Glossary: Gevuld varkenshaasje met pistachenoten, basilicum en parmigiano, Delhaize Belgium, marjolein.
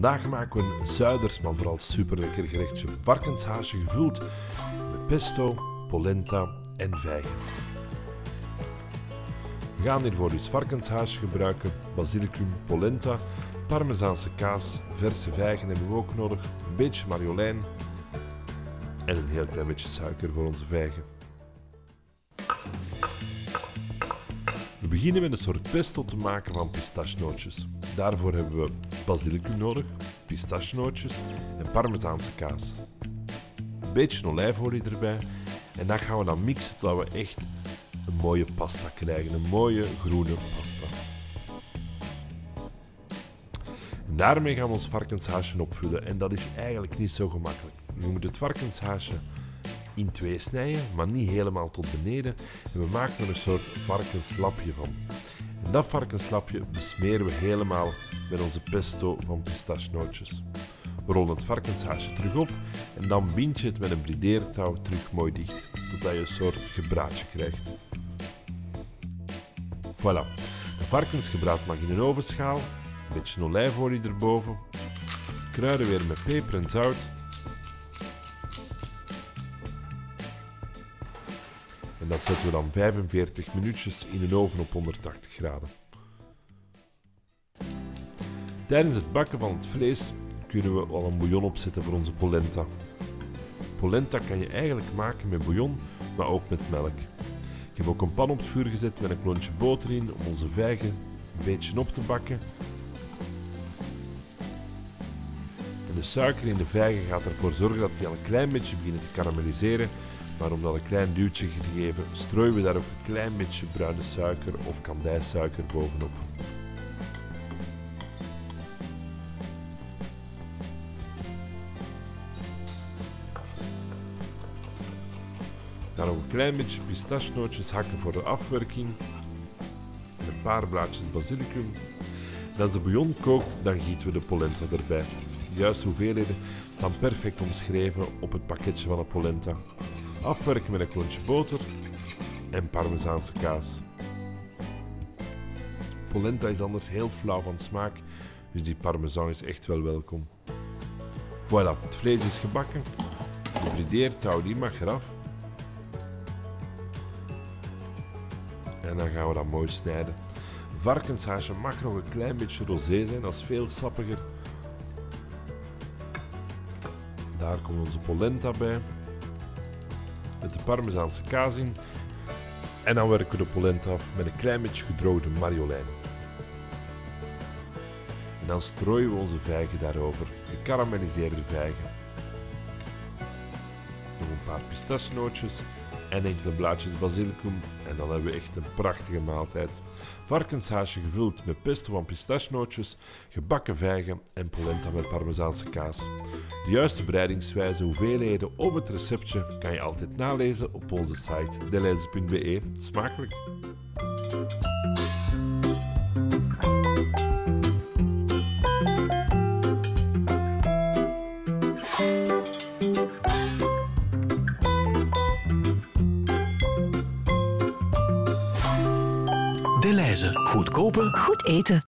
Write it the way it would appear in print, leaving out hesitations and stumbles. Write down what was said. Vandaag maken we een zuiders, maar vooral super lekker gerechtje varkenshaasje gevuld met pesto, polenta en vijgen. We gaan hiervoor dus varkenshaasje gebruiken, basilicum, polenta, parmezaanse kaas, verse vijgen hebben we ook nodig, een beetje marjolein en een heel klein beetje suiker voor onze vijgen. We beginnen met een soort pesto te maken van pistachenootjes. Daarvoor hebben we basilicum nodig, pistachenootjes en parmezaanse kaas. Een beetje olijfolie erbij en dat gaan we dan mixen totdat we echt een mooie pasta krijgen, een mooie groene pasta. En daarmee gaan we ons varkenshaasje opvullen en dat is eigenlijk niet zo gemakkelijk. Je moet het varkenshaasje in twee snijden, maar niet helemaal tot beneden. En we maken er een soort varkenslapje van. En dat varkenslapje besmeren we helemaal met onze pesto van pistachenootjes. We rollen het varkenshaasje terug op en dan bind je het met een brideertouw terug mooi dicht, totdat je een soort gebraadje krijgt. Voilà, de varkensgebraad mag in een ovenschaal, een beetje olijfolie erboven, kruiden weer met peper en zout. En dat zetten we dan 45 minuutjes in een oven op 180 graden. Tijdens het bakken van het vlees kunnen we al een bouillon opzetten voor onze polenta. Polenta kan je eigenlijk maken met bouillon, maar ook met melk. Ik heb ook een pan op het vuur gezet met een klontje boter in om onze vijgen een beetje op te bakken. En de suiker in de vijgen gaat ervoor zorgen dat die al een klein beetje beginnen te karamelliseren. Maar om dat een klein duwtje te geven, strooien we daar ook een klein beetje bruine suiker of kandijsuiker bovenop. Dan nog een klein beetje pistachenootjes hakken voor de afwerking. En een paar blaadjes basilicum. En als de bouillon kookt, dan gieten we de polenta erbij. De juiste hoeveelheden staan perfect omschreven op het pakketje van de polenta. Afwerken met een klontje boter en parmezaanse kaas. Polenta is anders heel flauw van smaak, dus die parmezaan is echt wel welkom. Voilà, het vlees is gebakken. De brideertouw die mag eraf. En dan gaan we dat mooi snijden. Varkenshaasje mag nog een klein beetje rosé zijn, dat is veel sappiger. Daar komt onze polenta bij. Met de parmezaanse kaas in en dan werken we de polenta af met een klein beetje gedroogde marjolein. En dan strooien we onze vijgen daarover, gekarameliseerde vijgen. Nog een paar pistachenootjes en enkele blaadjes basilicum en dan hebben we echt een prachtige maaltijd. Varkenshaasje gevuld met pesto van pistachenootjes, gebakken vijgen en polenta met parmezaanse kaas. De juiste bereidingswijze, hoeveelheden of het receptje kan je altijd nalezen op onze site delhaize.be. Smakelijk! Delhaize. Goedkopen, goed eten.